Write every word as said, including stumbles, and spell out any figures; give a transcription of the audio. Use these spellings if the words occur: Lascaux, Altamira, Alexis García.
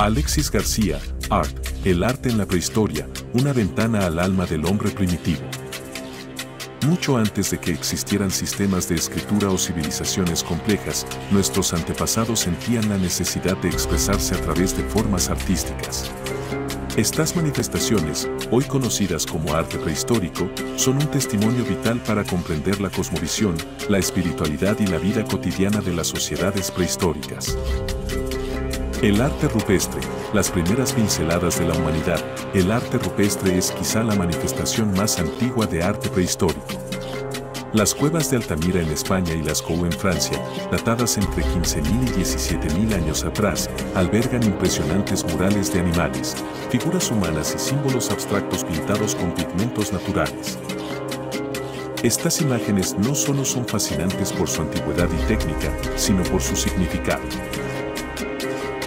Alexis García, Art, el arte en la prehistoria, una ventana al alma del hombre primitivo. Mucho antes de que existieran sistemas de escritura o civilizaciones complejas, nuestros antepasados sentían la necesidad de expresarse a través de formas artísticas. Estas manifestaciones, hoy conocidas como arte prehistórico, son un testimonio vital para comprender la cosmovisión, la espiritualidad y la vida cotidiana de las sociedades prehistóricas. El arte rupestre, las primeras pinceladas de la humanidad, el arte rupestre es quizá la manifestación más antigua de arte prehistórico. Las cuevas de Altamira en España y Lascaux en Francia, datadas entre quince mil y diecisiete mil años atrás, albergan impresionantes murales de animales, figuras humanas y símbolos abstractos pintados con pigmentos naturales. Estas imágenes no solo son fascinantes por su antigüedad y técnica, sino por su significado.